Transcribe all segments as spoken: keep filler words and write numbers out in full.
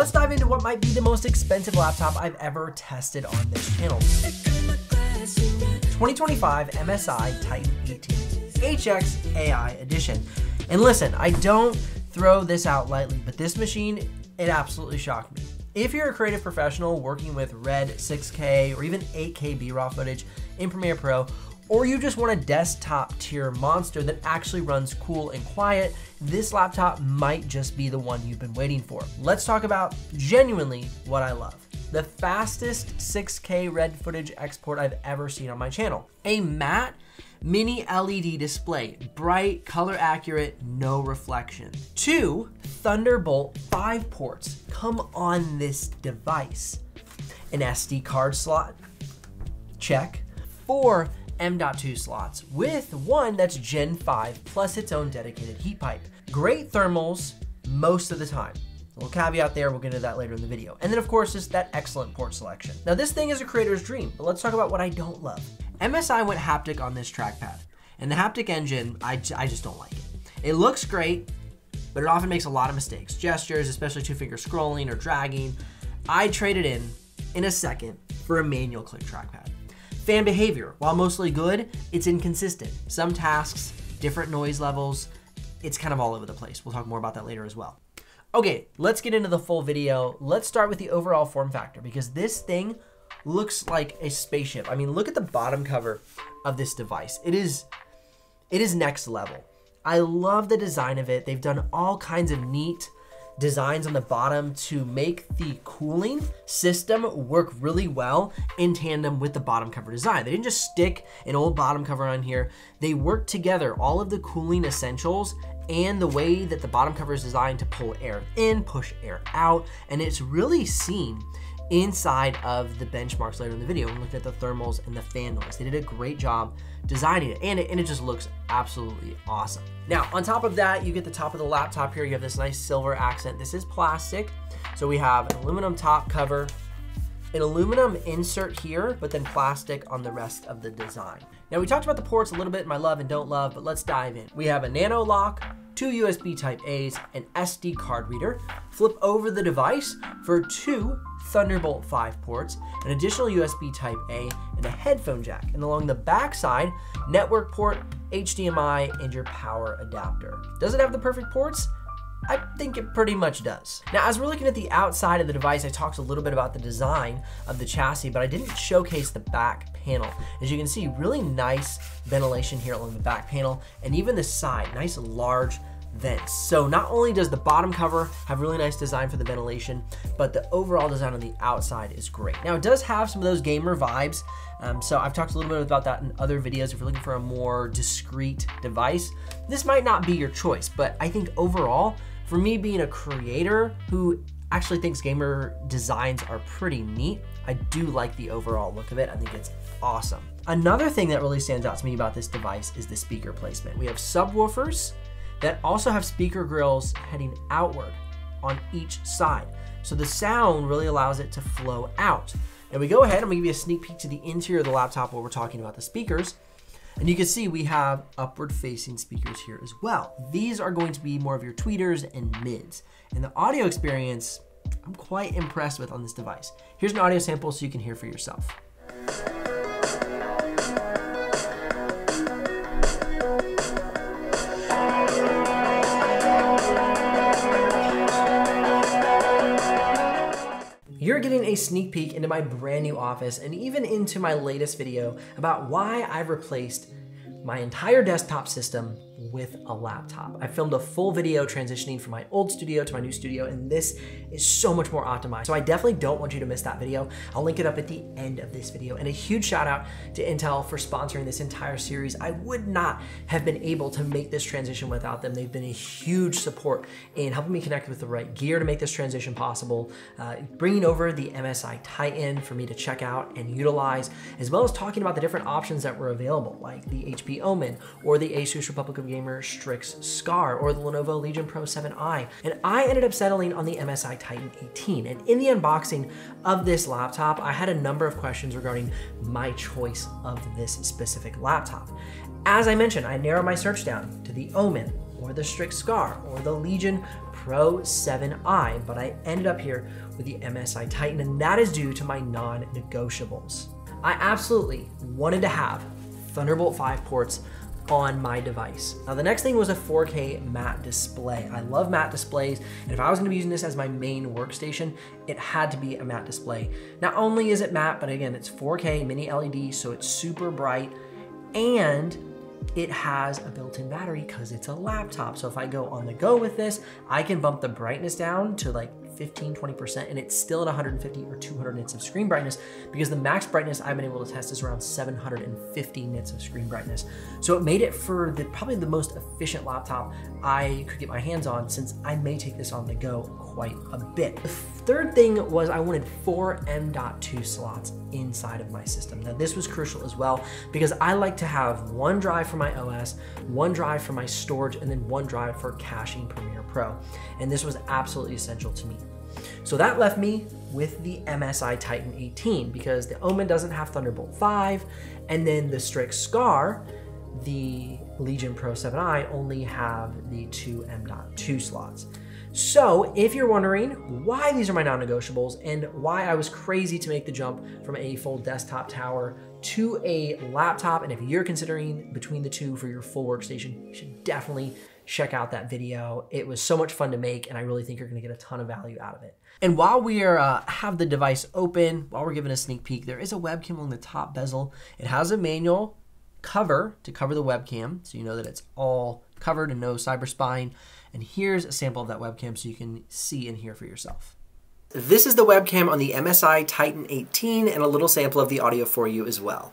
Let's dive into what might be the most expensive laptop I've ever tested on this channel. twenty twenty-five M S I Titan eighteen H X A I Edition. And listen, I don't throw this out lightly, but this machine, it absolutely shocked me. If you're a creative professional working with RED, six K, or even eight K B RAW footage in Premiere Pro, or you just want a desktop tier monster that actually runs cool and quiet, this laptop might just be the one you've been waiting for. Let's talk about genuinely what I love. The fastest six K RED footage export I've ever seen on my channel. A matte mini L E D display, bright, color accurate, no reflection. Two Thunderbolt five ports come on this device. An S D card slot, check. Four M dot two slots, with one that's Gen five plus its own dedicated heat pipe. Great thermals most of the time. A little caveat there, we'll get into that later in the video. And then of course is that excellent port selection. Now this thing is a creator's dream, but let's talk about what I don't love. M S I went haptic on this trackpad, and the haptic engine, I, I just don't like it. It looks great, but it often makes a lot of mistakes. Gestures, especially two finger scrolling or dragging. I traded in, in a second, for a manual click trackpad. Fan behavior, while mostly good, it's inconsistent. Some tasks, different noise levels, it's kind of all over the place. We'll talk more about that later as well. Okay, let's get into the full video. Let's start with the overall form factor, because this thing looks like a spaceship. I mean, look at the bottom cover of this device. It is, it is next level. I love the design of it. They've done all kinds of neat designs on the bottom to make the cooling system work really well in tandem with the bottom cover design. They didn't just stick an old bottom cover on here. They worked together all of the cooling essentials and the way that the bottom cover is designed to pull air in, push air out, and it's really seen inside of the benchmarks later in the video when looking at the thermals and the fan noise. They did a great job designing it, and it and it just looks absolutely awesome. Now, on top of that, you get the top of the laptop here. You have this nice silver accent. This is plastic. So we have an aluminum top cover, an aluminum insert here, but then plastic on the rest of the design. Now, we talked about the ports a little bit in my love and don't love, but let's dive in. We have a nano lock, two U S B type A's, an S D card reader. Flip over the device for two Thunderbolt five ports, an additional U S B type A, and a headphone jack. And along the back side, network port, H D M I, and your power adapter. Does it have the perfect ports? I think it pretty much does. Now, as we're looking at the outside of the device, I talked a little bit about the design of the chassis, but I didn't showcase the back panel. As you can see, really nice ventilation here along the back panel, and even the side, nice large vents. So not only does the bottom cover have really nice design for the ventilation, but the overall design on the outside is great. Now, it does have some of those gamer vibes. Um, so I've talked a little bit about that in other videos. If you're looking for a more discreet device, this might not be your choice, but I think overall, for me being a creator who actually thinks gamer designs are pretty neat, I do like the overall look of it. I think it's awesome. Another thing that really stands out to me about this device is the speaker placement. We have subwoofers that also have speaker grills heading outward on each side. So the sound really allows it to flow out. And we go ahead, I'm gonna give you a sneak peek to the interior of the laptop while we're talking about the speakers. And you can see we have upward facing speakers here as well. These are going to be more of your tweeters and mids. And the audio experience, I'm quite impressed with on this device. Here's an audio sample so you can hear for yourself. You're getting a sneak peek into my brand new office and even into my latest video about why I've replaced my entire desktop system with a laptop. I filmed a full video transitioning from my old studio to my new studio, and this is so much more optimized. So I definitely don't want you to miss that video. I'll link it up at the end of this video. And a huge shout out to Intel for sponsoring this entire series. I would not have been able to make this transition without them. They've been a huge support in helping me connect with the right gear to make this transition possible, uh, bringing over the M S I Titan for me to check out and utilize, as well as talking about the different options that were available, like the H P Omen or the Asus Republic of Gamer Strix Scar or the Lenovo Legion Pro seven i. And I ended up settling on the M S I Titan eighteen. And in the unboxing of this laptop, I had a number of questions regarding my choice of this specific laptop. As I mentioned, I narrowed my search down to the Omen, over the Strix Scar or the Legion Pro seven i, but I ended up here with the M S I Titan, and that is due to my non-negotiables. I absolutely wanted to have Thunderbolt five ports on my device. Now the next thing was a four K matte display. I love matte displays, and if I was gonna be using this as my main workstation, it had to be a matte display. Not only is it matte, but again, it's four K mini L E D, so it's super bright, and it has a built-in battery because it's a laptop. So if I go on the go with this, I can bump the brightness down to like fifteen, twenty percent, and it's still at one hundred fifty or two hundred nits of screen brightness, because the max brightness I've been able to test is around seven hundred fifty nits of screen brightness. So it made it for the probably the most efficient laptop I could get my hands on, since I may take this on the go quite a bit. The third thing was I wanted four M dot two slots inside of my system. Now this was crucial as well, because I like to have one drive for my O S, one drive for my storage, and then one drive for caching Premiere Pro. And this was absolutely essential to me. So that left me with the M S I Titan eighteen, because the Omen doesn't have Thunderbolt five, and then the Strix Scar, the Legion Pro seven i only have the two M dot two slots. So if you're wondering why these are my non-negotiables and why I was crazy to make the jump from a full desktop tower to a laptop, and if you're considering between the two for your full workstation, you should definitely check out that video. It was so much fun to make, and I really think you're gonna get a ton of value out of it. And while we are, uh, have the device open, while we're giving a sneak peek, there is a webcam on the top bezel. It has a manual cover to cover the webcam, so you know that it's all covered and no cyber spying. And here's a sample of that webcam so you can see and hear for yourself. This is the webcam on the M S I Titan eighteen, and a little sample of the audio for you as well.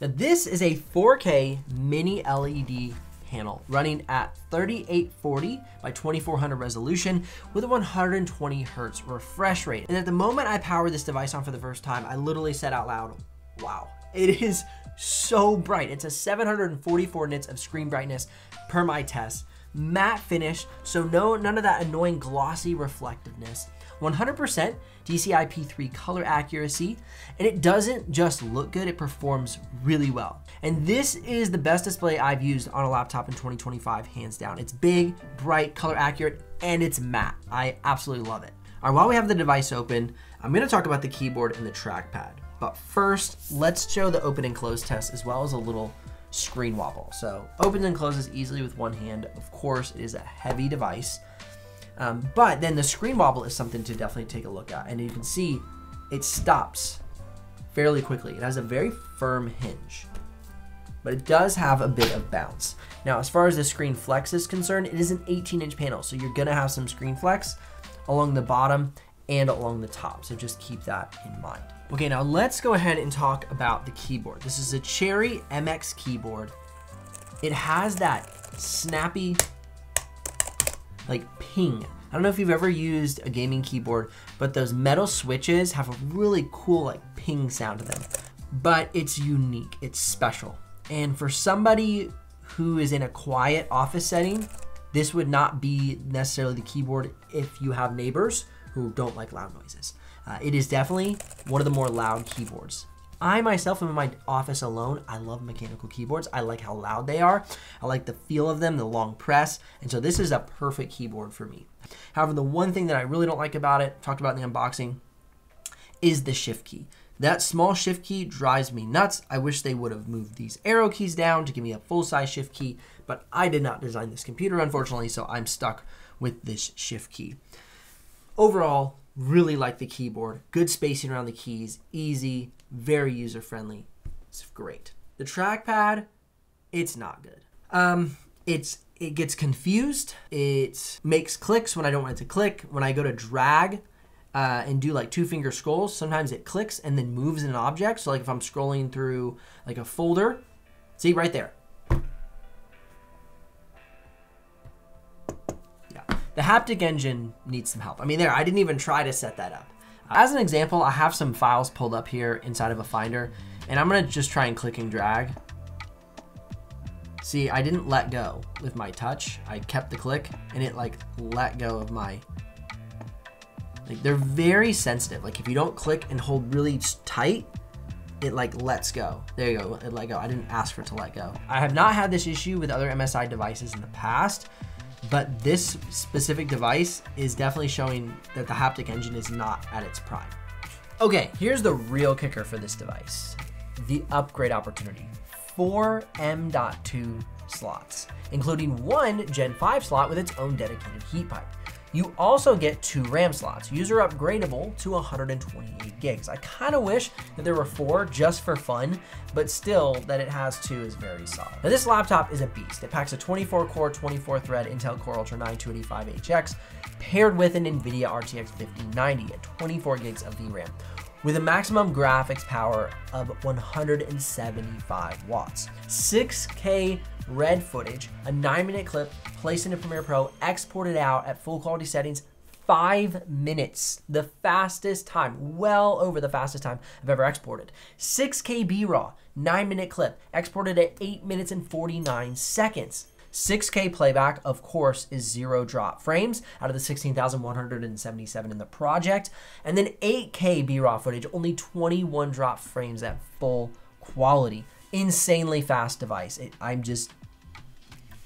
Now this is a four K mini L E D panel running at thirty-eight forty by twenty-four hundred resolution with a one hundred twenty hertz refresh rate. And at the moment I powered this device on for the first time, I literally said out loud, wow, it is so bright. It's a seven hundred forty-four nits of screen brightness per my test. Matte finish, so no, none of that annoying glossy reflectiveness. one hundred percent D C I P three color accuracy, and it doesn't just look good, it performs really well. And this is the best display I've used on a laptop in twenty twenty-five, hands down. It's big, bright, color accurate, and it's matte. I absolutely love it. All right, while we have the device open, I'm gonna talk about the keyboard and the trackpad. But first, let's show the open and close test as well as a little screen wobble. So opens and closes easily with one hand. Of course, it is a heavy device. Um, but then the screen wobble is something to definitely take a look at. And you can see it stops fairly quickly. It has a very firm hinge, but it does have a bit of bounce. Now, as far as the screen flex is concerned, it is an eighteen inch panel. So you're gonna have some screen flex along the bottom and along the top. So just keep that in mind. Okay, now let's go ahead and talk about the keyboard. This is a Cherry M X keyboard. It has that snappy, like ping. I don't know if you've ever used a gaming keyboard, but those metal switches have a really cool like ping sound to them. But it's unique, it's special. And for somebody who is in a quiet office setting, this would not be necessarily the keyboard if you have neighbors who don't like loud noises. Uh, it is definitely one of the more loud keyboards. I myself am in my office alone. I love mechanical keyboards. I like how loud they are. I like the feel of them, the long press. And so this is a perfect keyboard for me. However, the one thing that I really don't like about it, talked about in the unboxing, is the shift key. That small shift key drives me nuts. I wish they would have moved these arrow keys down to give me a full-size shift key, but I did not design this computer, unfortunately, so I'm stuck with this shift key. Overall, really like the keyboard, good spacing around the keys, easy, very user-friendly, it's great. The trackpad, it's not good. Um, it's It gets confused, it makes clicks when I don't want it to click. When I go to drag uh, and do like two-finger scrolls, sometimes it clicks and then moves an object. So like if I'm scrolling through like a folder, see right there. The haptic engine needs some help. I mean, there, I didn't even try to set that up. As an example, I have some files pulled up here inside of a Finder, and I'm gonna just try and click and drag. See, I didn't let go with my touch. I kept the click, and it like let go of my, like they're very sensitive. Like if you don't click and hold really tight, it like lets go. There you go, it let go. I didn't ask for it to let go. I have not had this issue with other M S I devices in the past, but this specific device is definitely showing that the haptic engine is not at its prime. Okay, here's the real kicker for this device, the upgrade opportunity. Four M dot two slots, including one Gen five slot with its own dedicated heat pipe. You also get two RAM slots, user upgradable to one hundred twenty-eight gigs. I kind of wish that there were four just for fun, but still that it has two is very solid. Now this laptop is a beast. It packs a twenty-four core, twenty-four thread Intel Core Ultra nine two eighty-five H X paired with an NVIDIA R T X fifty ninety at twenty-four gigs of V RAM with a maximum graphics power of one hundred seventy-five watts. six K RED footage, a nine minute clip placed into Premiere Pro, exported out at full quality settings, five minutes, the fastest time, well over the fastest time I've ever exported. six K B RAW, nine minute clip, exported at eight minutes and forty-nine seconds. six K playback, of course, is zero drop frames out of the sixteen thousand one hundred seventy-seven in the project. And then eight K B RAW footage, only twenty-one drop frames at full quality. Insanely fast device. It, I'm just,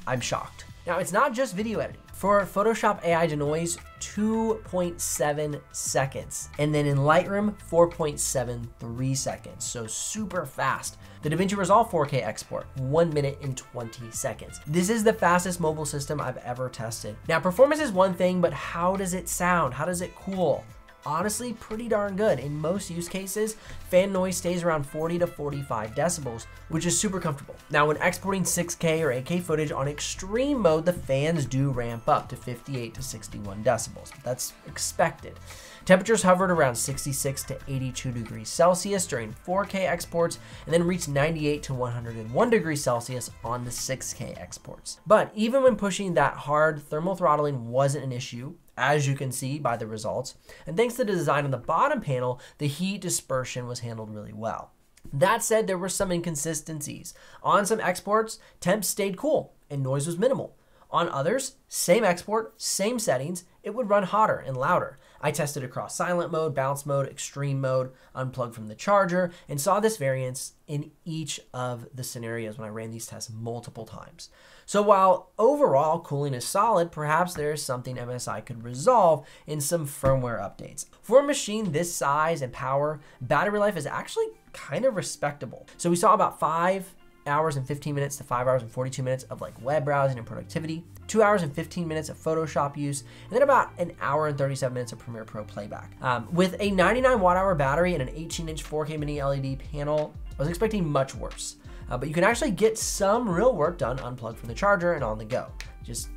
I'm shocked. Now it's not just video editing. For Photoshop A I Denoise, two point seven seconds. And then in Lightroom, four point seven three seconds. So super fast. The DaVinci Resolve four K export, one minute and twenty seconds. This is the fastest mobile system I've ever tested. Now performance is one thing, but how does it sound? How does it cool? Honestly, pretty darn good. In most use cases, fan noise stays around forty to forty-five decibels, which is super comfortable. Now, when exporting six K or eight K footage on extreme mode, the fans do ramp up to fifty-eight to sixty-one decibels. That's expected. Temperatures hovered around sixty-six to eighty-two degrees Celsius during four K exports, and then reached ninety-eight to one hundred one degrees Celsius on the six K exports. But even when pushing that hard, thermal throttling wasn't an issue, as you can see by the results. And thanks to the design on the bottom panel, the heat dispersion was handled really well. That said, there were some inconsistencies. On some exports, temps stayed cool and noise was minimal. On others, same export, same settings, it would run hotter and louder. I tested across silent mode, bounce mode, extreme mode, unplugged from the charger, and saw this variance in each of the scenarios when I ran these tests multiple times. So while overall cooling is solid, perhaps there is something M S I could resolve in some firmware updates. For a machine this size and power, battery life is actually kind of respectable. So we saw about five hours and fifteen minutes to five hours and forty-two minutes of like web browsing and productivity, two hours and fifteen minutes of Photoshop use, and then about an hour and thirty-seven minutes of Premiere Pro playback. Um, with a ninety-nine watt hour battery and an eighteen inch four K mini L E D panel, I was expecting much worse, uh, but you can actually get some real work done unplugged from the charger and on the go. Just,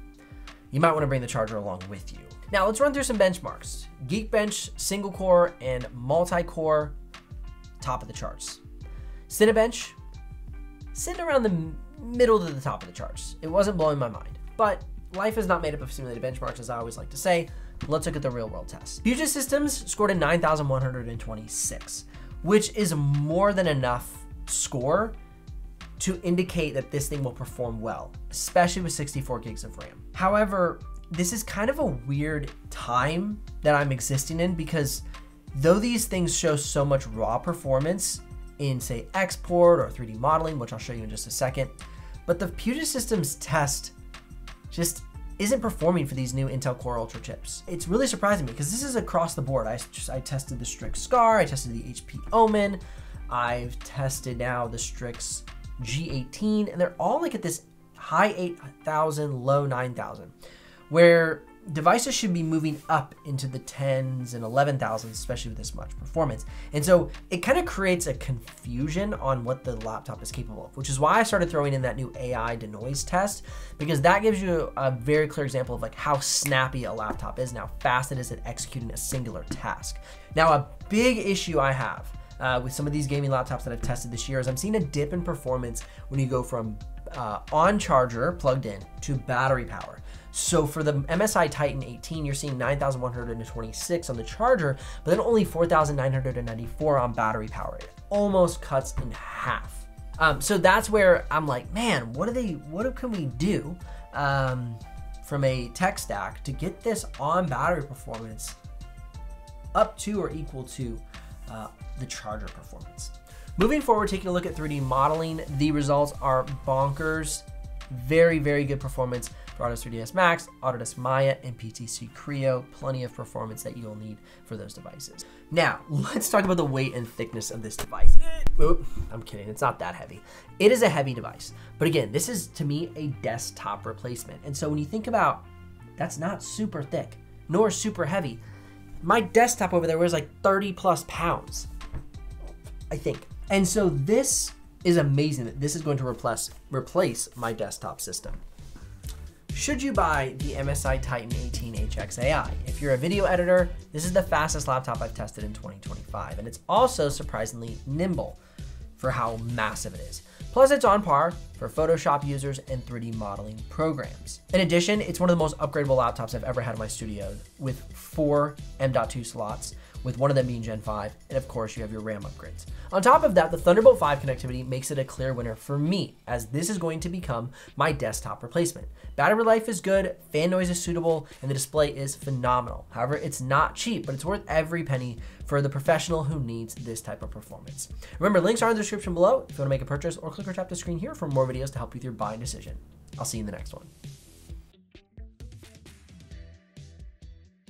you might wanna bring the charger along with you. Now let's run through some benchmarks. Geekbench, single core and multi-core, top of the charts. Cinebench, sitting around the middle to the top of the charts. It wasn't blowing my mind, but life is not made up of simulated benchmarks, as I always like to say. Let's look at the real world test. Puget Systems scored a nine thousand one hundred twenty-six, which is more than enough score to indicate that this thing will perform well, especially with sixty-four gigs of RAM. However, this is kind of a weird time that I'm existing in, because though these things show so much raw performance in say export or three D modeling, which I'll show you in just a second, but the Puget Systems test just isn't performing for these new Intel Core Ultra chips. It's really surprising me because this is across the board. I, just, I tested the Strix Scar, I tested the H P Omen, I've tested now the Strix G eighteen, and they're all like at this high eight thousand, low nine thousand, where devices should be moving up into the tens and eleven thousands, especially with this much performance. And so it kind of creates a confusion on what the laptop is capable of, which is why I started throwing in that new A I denoise test, because that gives you a very clear example of like how snappy a laptop is and how fast it is at executing a singular task. Now, a big issue I have uh, with some of these gaming laptops that I've tested this year is I'm seeing a dip in performance when you go from uh, on charger plugged in to battery power. So for the M S I Titan eighteen, you're seeing nine thousand one hundred twenty-six on the charger, but then only four thousand nine hundred ninety-four on battery power. It almost cuts in half. Um, so that's where I'm like, man, what do they, what can we do um, from a tech stack to get this on battery performance up to or equal to uh, the charger performance? Moving forward, taking a look at three D modeling, the results are bonkers. Very, very good performance for Autodesk three D S Max, Autodesk Maya, and P T C Creo. Plenty of performance that you'll need for those devices. Now, let's talk about the weight and thickness of this device. Oop, I'm kidding, it's not that heavy. It is a heavy device, but again, this is, to me, a desktop replacement. And so when you think about, that's not super thick, nor super heavy. My desktop over there was like thirty plus pounds, I think. And so this is amazing that this is going to replace replace my desktop system. Should you buy the M S I Titan eighteen H X A I? If you're a video editor, this is the fastest laptop I've tested in twenty twenty-five, and it's also surprisingly nimble for how massive it is. Plus, it's on par for Photoshop users and three D modeling programs. In addition, it's one of the most upgradable laptops I've ever had in my studio, with four M dot two slots, with one of them being Gen five, and of course you have your RAM upgrades. On top of that, the Thunderbolt five connectivity makes it a clear winner for me, as this is going to become my desktop replacement. Battery life is good, fan noise is suitable, and the display is phenomenal. However, it's not cheap, but it's worth every penny for the professional who needs this type of performance. Remember, links are in the description below if you want to make a purchase, or click or tap the screen here for more videos to help you with your buying decision. I'll see you in the next one.